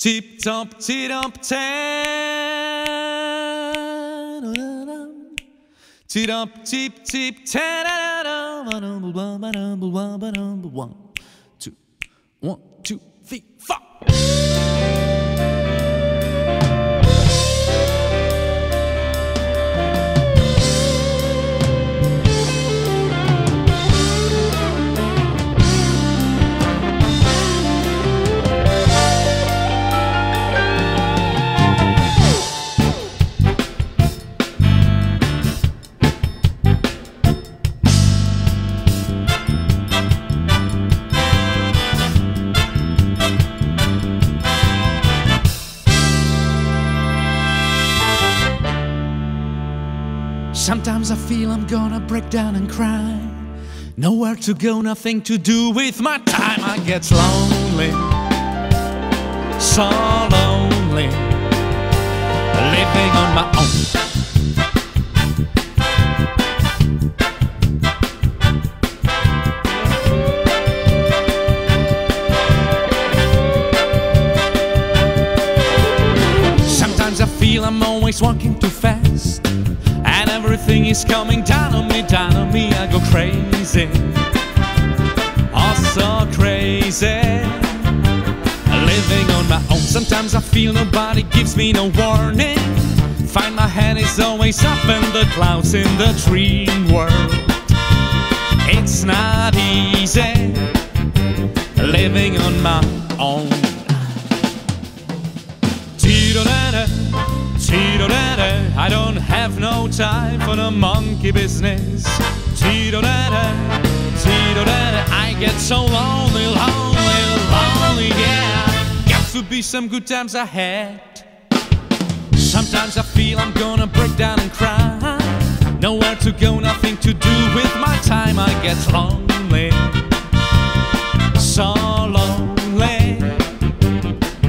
Tip top tit up tan tit up tip tip tan one, two, 1, 2, 3, 4. Sometimes I feel I'm gonna break down and cry. Nowhere to go, nothing to do with my time. I get lonely, so lonely, living on my own. Sometimes I feel I'm always walking too fast, and everything is coming down on me, I go crazy, oh so crazy, living on my own. Sometimes I feel nobody gives me no warning, find my head is always up in the clouds in the dream world. It's not easy, living on my own. I don't have no time for the monkey business. I get so lonely, lonely, yeah. Got to be some good times ahead. Sometimes I feel I'm gonna break down and cry. Nowhere to go, nothing to do with my time. I get lonely, so lonely,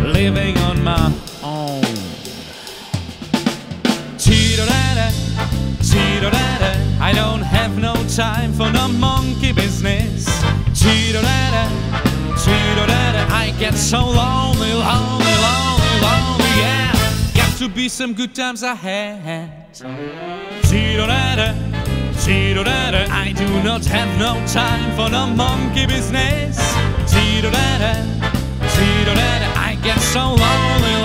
living on my own. I don't have no time for no monkey business. I get so lonely, lonely, yeah. Got to be some good times ahead. I do not have no time for no monkey business. I get so lonely,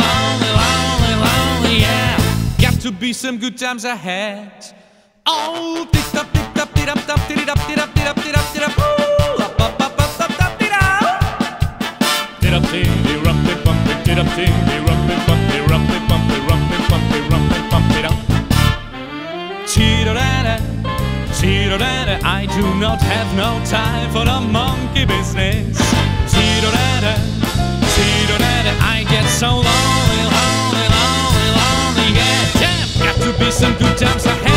lonely, yeah. Got to be some good times ahead. Oh, tick up, tick up, tick up, tick up, tick up, tick up, tick up, tick up, up, up, up, up, up, up, tick up, tick up, tick up, tick up, tick up. I do not have no time for the monkey business. I get so lonely, lonely, lonely, lonely, yeah. Got to be some good times ahead.